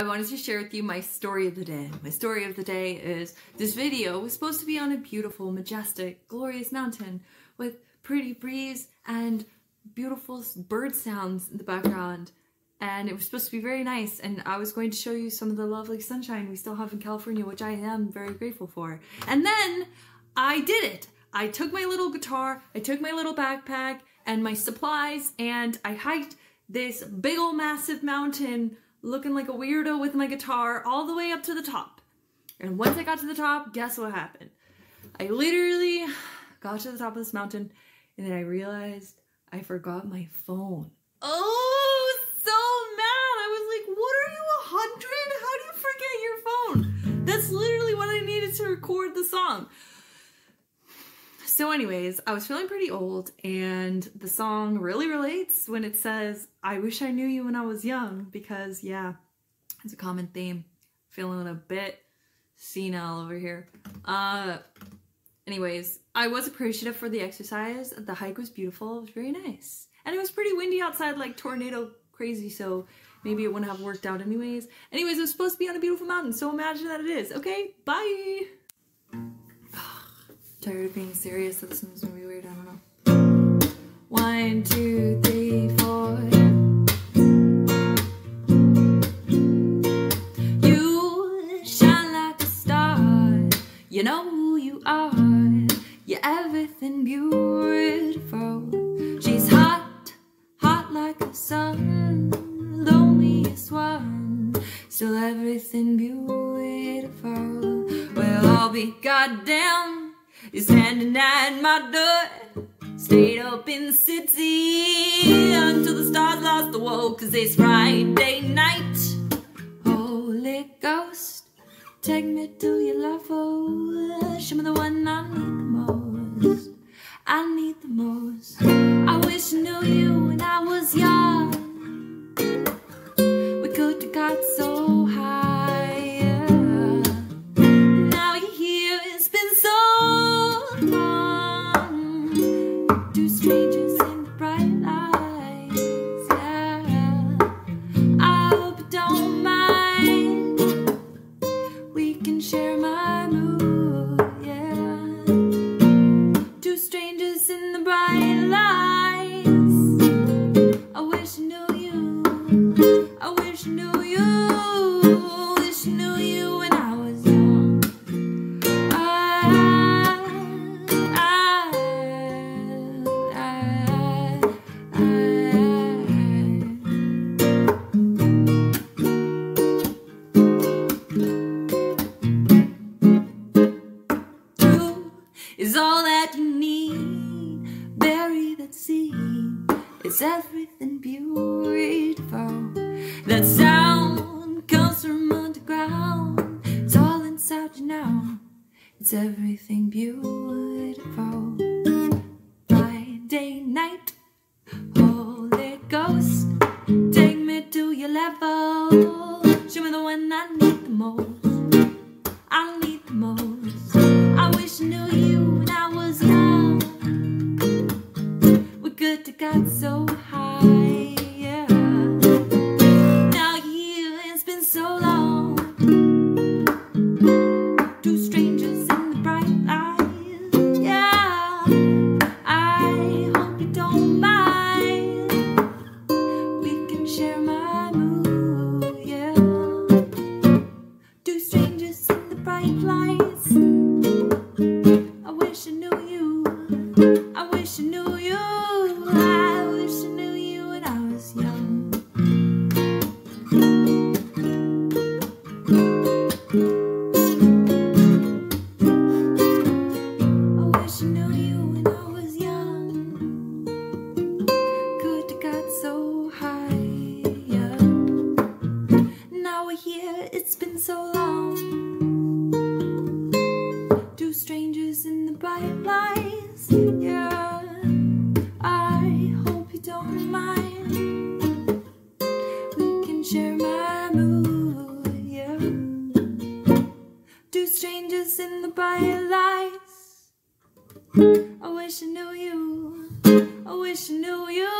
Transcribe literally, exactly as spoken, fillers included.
I wanted to share with you my story of the day. My story of the day is this video was supposed to be on a beautiful, majestic, glorious mountain with pretty breeze and beautiful bird sounds in the background. And it was supposed to be very nice, and I was going to show you some of the lovely sunshine we still have in California, which I am very grateful for. And then I did it. I took my little guitar, I took my little backpack and my supplies, and I hiked this big old massive mountain looking like a weirdo with my guitar all the way up to the top. And once I got to the top, guess what happened? I literally got to the top of this mountain and then I realized I forgot my phone. Oh, so mad. I was like, what are you, a hundred? How do you forget your phone? That's literally what I needed to record the song. So anyways, I was feeling pretty old, and the song really relates when it says, I wish I knew you when I was young, because yeah, it's a common theme. Feeling a bit senile over here. Uh, anyways, I was appreciative for the exercise. The hike was beautiful. It was very nice. And it was pretty windy outside, like tornado crazy, so maybe it wouldn't have worked out anyways. Anyways, it was supposed to be on a beautiful mountain, so imagine that it is. Okay, bye! Tired of being serious, so this one's gonna be weird, I don't know. One, two, three, four. You shine like a star, you know who you are, you're everything beautiful. She's hot, hot like the sun, loneliest one, still everything beautiful. We'll all be goddamn. You're standing at my door, stayed up in the city until the stars lost the woe, 'cause it's Friday night. Holy Ghost, take me to your level. Show me the one I need the most, I need the most. I wish I knew you when I was young, we could have got so high. Is all that you need, bury that seed, it's everything beautiful. That sound comes from underground, it's all inside you now, it's everything beautiful. Friday night, Holy Ghost, take me to your level, show me the one I need the most, I need the most. I wish I knew you when I was young, we could have got so high, yeah. Now you're here, it's been so long, two strangers in the bright light, yeah. I hope you don't mind, we can share my mood, yeah. Two strangers in the bright lights. I wish I knew you, I wish I knew you.